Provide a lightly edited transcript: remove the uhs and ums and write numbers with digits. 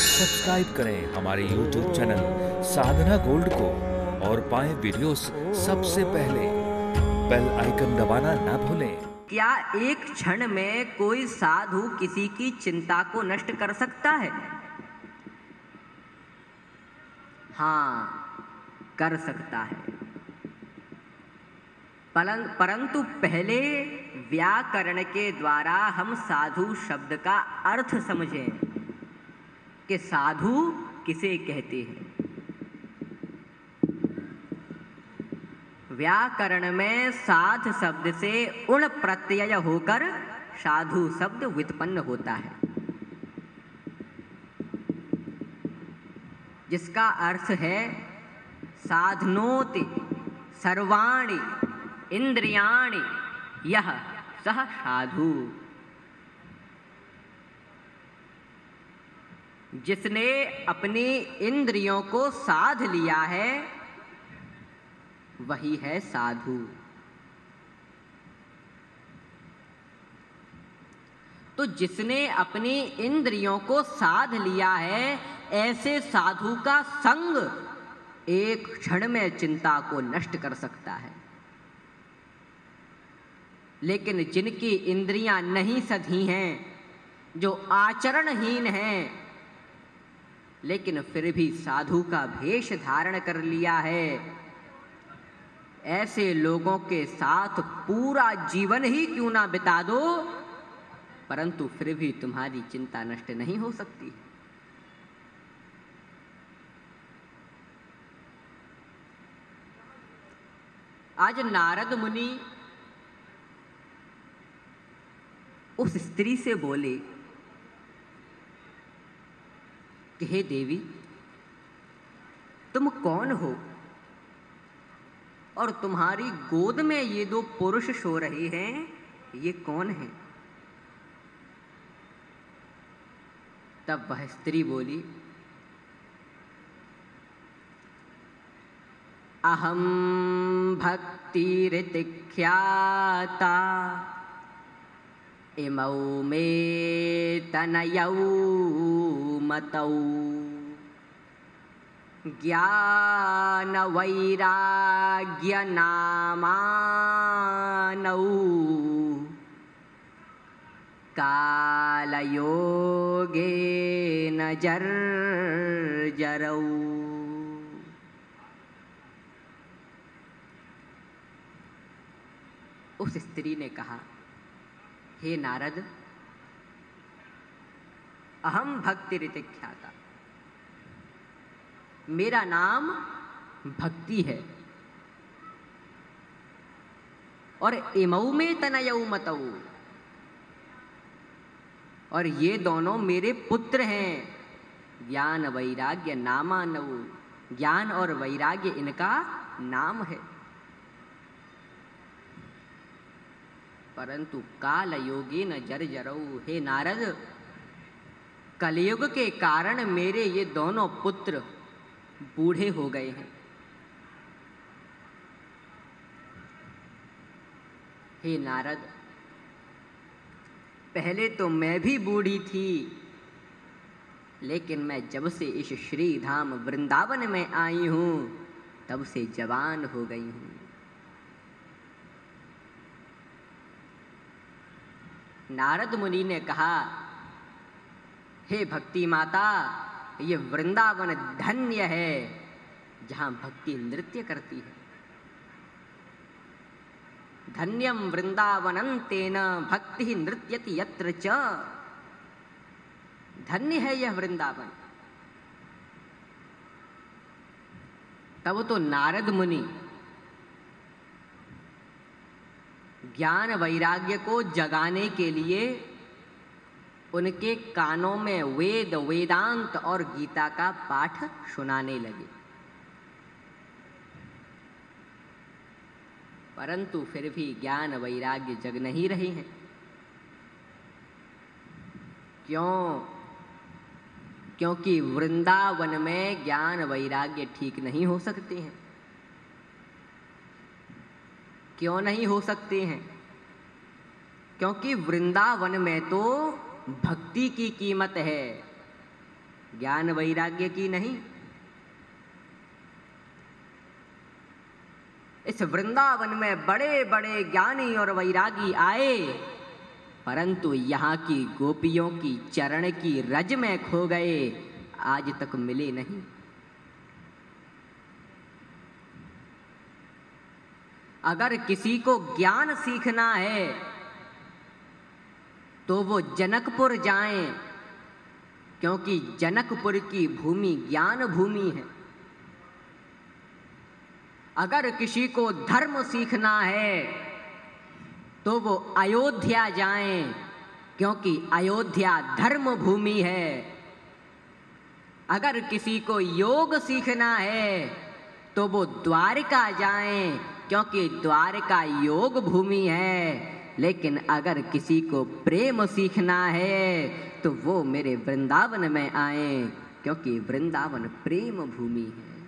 Subscribe करें हमारे YouTube channel साधना gold को और पाएं वीडियोस सबसे पहले। बेल आइकन दबाना ना भूलें। क्या एक क्षण में कोई साधु किसी की चिंता को नष्ट कर सकता है? हाँ, कर सकता है, परंतु पहले व्याकरण के द्वारा हम साधु शब्द का अर्थ समझें कि साधु किसे कहते हैं। व्याकरण में साध शब्द से उण प्रत्यय होकर साधु शब्द व्युत्पन्न होता है, जिसका अर्थ है साधनोति सर्वाणि इंद्रियाणि यह सह साधु। जिसने अपनी इंद्रियों को साध लिया है वही है साधु। तो जिसने अपनी इंद्रियों को साध लिया है, ऐसे साधु का संग एक क्षण में चिंता को नष्ट कर सकता है। लेकिन जिनकी इंद्रियां नहीं सधी हैं, जो आचरणहीन हैं, लेकिन फिर भी साधु का भेष धारण कर लिया है, ऐसे लोगों के साथ पूरा जीवन ही क्यों ना बिता दो, परंतु फिर भी तुम्हारी चिंता नष्ट नहीं हो सकती। आज नारद मुनि उस स्त्री से बोले कि हे देवी, तुम कौन हो और तुम्हारी गोद में ये दो पुरुष सो रहे हैं, ये कौन हैं? तब वह स्त्री बोली, अहम भक्तिरितिख्याता इमौ मे तनयौ मतौ ज्ञान वैराग्य नामानौ कालयोगेन जर्जरौ। उस स्त्री ने कहा, हे नारद, अहम भक्तिरितिख्याता, मेरा नाम भक्ति है, और इमौ में तनयौ मतौ, और ये दोनों मेरे पुत्र हैं, ज्ञान वैराग्य नामानौ, ज्ञान और वैराग्य इनका नाम है, परंतु काल योगी न जर्जरौ। हे नारद, कलयुग के कारण मेरे ये दोनों पुत्र बूढ़े हो गए हैं। हे नारद, पहले तो मैं भी बूढ़ी थी, लेकिन मैं जब से इस श्री धाम वृंदावन में आई हूँ तब से जवान हो गई हूँ। नारद मुनि ने कहा, हे भक्ति माता, ये वृंदावन धन्य है जहाँ भक्ति नृत्य करती है। धन्यम वृंदावनं तेन भक्ति नृत्यति यत्र च। धन्य है यह वृंदावन। तब तो नारद मुनि ज्ञान वैराग्य को जगाने के लिए उनके कानों में वेद, वेदांत और गीता का पाठ सुनाने लगे, परंतु फिर भी ज्ञान वैराग्य जग नहीं रहे हैं। क्यों? क्योंकि वृंदावन में ज्ञान वैराग्य ठीक नहीं हो सकते हैं। क्यों नहीं हो सकते हैं? क्योंकि वृंदावन में तो भक्ति की कीमत है, ज्ञान वैराग्य की नहीं। इस वृंदावन में बड़े बड़े ज्ञानी और वैरागी आए, परंतु यहाँ की गोपियों की चरण की रज में खो गए, आज तक मिले नहीं। अगर किसी को ज्ञान सीखना है तो वो जनकपुर जाएं, क्योंकि जनकपुर की भूमि ज्ञान भूमि है। अगर किसी को धर्म सीखना है तो वो अयोध्या जाएं, क्योंकि अयोध्या धर्म भूमि है। अगर किसी को योग सीखना है तो वो द्वारका जाएं, क्योंकि द्वारका योग भूमि है। लेकिन अगर किसी को प्रेम सीखना है तो वो मेरे वृंदावन में आए, क्योंकि वृंदावन प्रेम भूमि है।